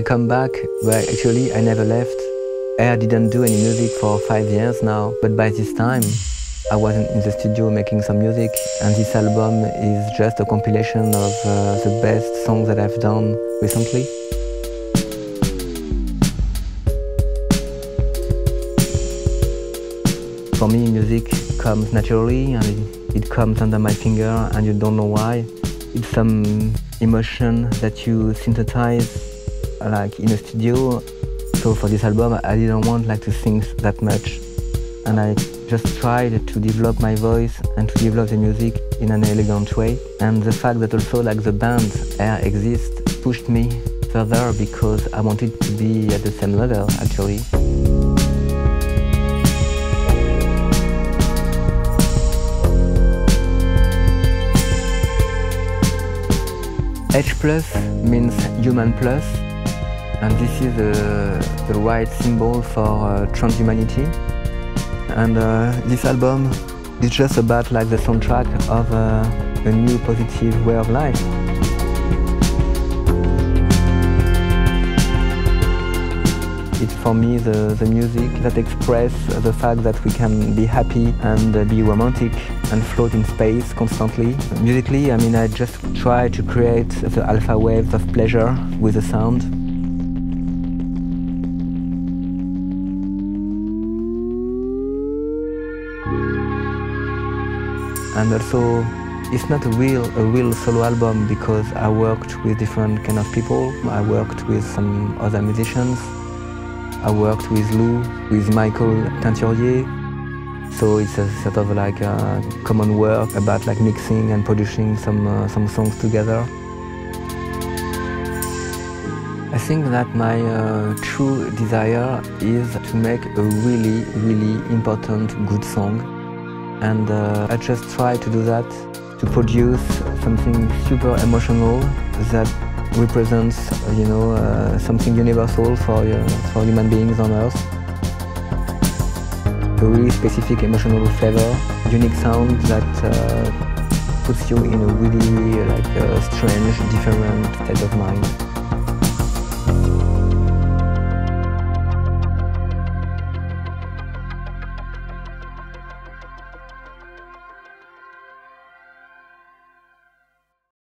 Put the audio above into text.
I come back, well, actually I never left. Air didn't do any music for 5 years now, but by this time I was in the studio making some music, and this album is just a compilation of the best songs that I've done recently. For me, music comes naturally, and it comes under my finger, and you don't know why. It's some emotion that you synthesize, like in a studio. So for this album, I didn't want to sing that much, and I just tried to develop my voice and to develop the music in an elegant way. And the fact that also the band Air exists pushed me further, because I wanted to be at the same level actually. H+ means human plus, and this is the right symbol for transhumanity. And this album is just about the soundtrack of a new positive way of life. It's for me the music that expresses the fact that we can be happy and be romantic and float in space constantly. Musically, I mean, I just try to create the alpha waves of pleasure with the sound. And also, it's not a real solo album, because I worked with different kind of people. I worked with some other musicians. I worked with Lou, with Michael Teinturier. So it's a sort of a common work about mixing and producing some songs together. I think that my true desire is to make a really, really important good song. And I just try to do that, to produce something super emotional that represents, you know, something universal for human beings on Earth. A really specific emotional flavor, unique sound that puts you in a really strange, different state of mind.